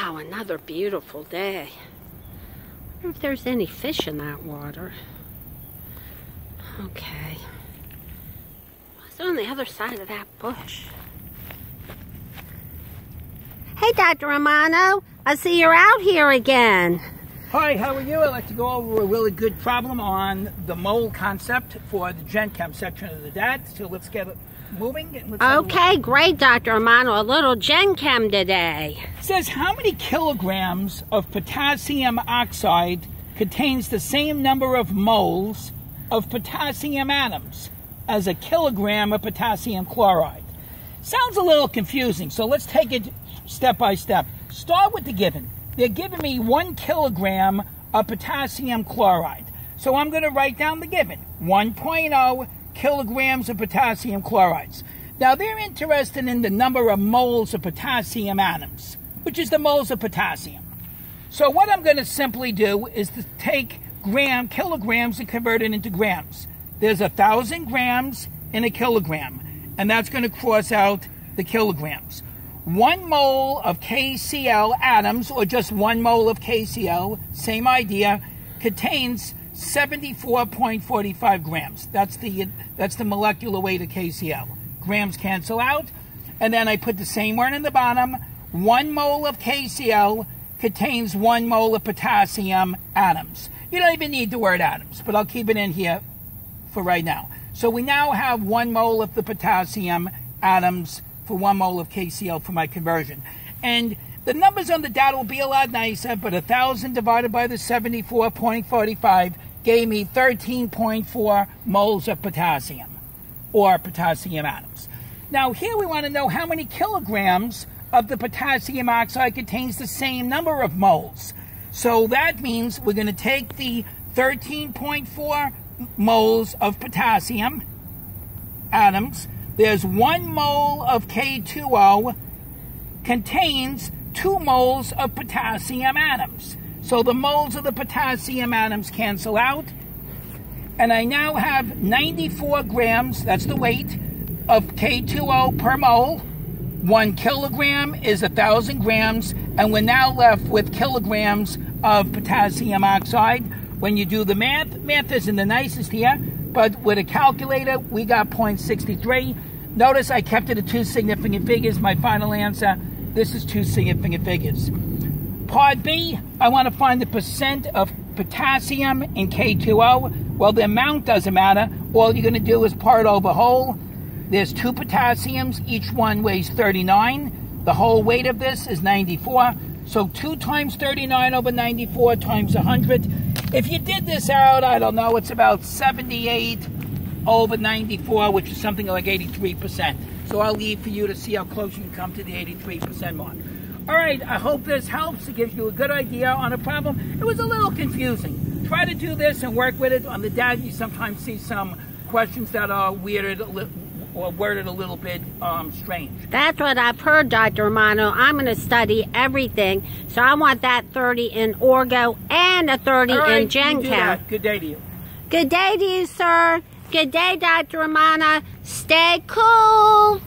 Wow, another beautiful day. I wonder if there's any fish in that water. Okay. What's on the other side of that bush? Hey, Dr. Romano, I see you're out here again. Hi, how are you? I'd like to go over a really good problem on the mole concept for the Gen Chem section of the DAT. So let's get it moving. And let's okay, great, Dr. Romano. A little Gen Chem today. It says, how many kilograms of potassium oxide contains the same number of moles of potassium atoms as a kilogram of potassium chloride? Sounds a little confusing, so let's take it step by step. Start with the given. They're giving me 1 kilogram of potassium chloride. So I'm going to write down the given. 1.0 kilograms of potassium chlorides. Now they're interested in the number of moles of potassium atoms, which is the moles of potassium. So what I'm going to simply do is to take kilograms and convert it into grams. There's 1,000 grams in a kilogram, and that's going to cross out the kilograms. 1 mole of KCl atoms, or just 1 mole of KCl, same idea, contains 74.45 grams. That's the molecular weight of KCl. Grams cancel out, and then I put the same word in the bottom. 1 mole of KCl contains 1 mole of potassium atoms. You don't even need the word atoms, but I'll keep it in here for right now. So we now have 1 mole of the potassium atoms for 1 mole of KCl for my conversion. And the numbers on the data will be a lot nicer, but 1,000 divided by the 74.45 gave me 13.4 moles of potassium, or potassium atoms. Now here we want to know how many kilograms of the potassium oxide contains the same number of moles. So that means we're going to take the 13.4 moles of potassium atoms. There's 1 mole of K2O contains 2 moles of potassium atoms. So the moles of the potassium atoms cancel out. And I now have 94 grams, that's the weight, of K2O per mole. 1 kilogram is 1,000 grams, and we're now left with kilograms of potassium oxide. When you do the math isn't the nicest here, but with a calculator, we got 0.63. Notice I kept it at 2 significant figures. My final answer, this is 2 significant figures. Part B, I want to find the percent of potassium in K2O. Well, the amount doesn't matter. All you're going to do is part over whole. There's 2 potassiums, each one weighs 39. The whole weight of this is 94. So 2 times 39 over 94 times 100. If you did this out, I don't know, it's about 78 over 94, which is something like 83%. So I'll leave for you to see how close you can come to the 83% mark. All right, I hope this helps. It gives you a good idea on a problem. It was a little confusing. Try to do this and work with it. On the DAT, you sometimes see some questions that are weird, or worded a little bit strange. That's what I've heard, Dr. Romano. I'm going to study everything, so I want that 30 in Orgo and a 30 in Gen Chem. Good day to you. Good day to you, sir. Good day, Dr. Romano. Stay cool.